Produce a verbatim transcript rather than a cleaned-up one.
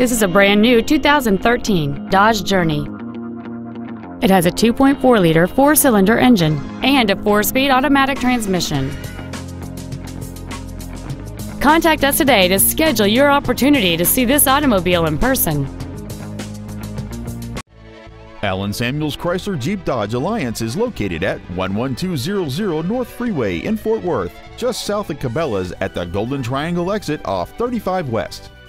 This is a brand new two thousand thirteen Dodge Journey. It has a two point four liter four-cylinder engine and a four-speed automatic transmission. Contact us today to schedule your opportunity to see this automobile in person. Allen Samuels Chrysler Jeep Dodge Alliance is located at one one two zero zero North Freeway in Fort Worth, just south of Cabela's at the Golden Triangle exit off thirty-five West.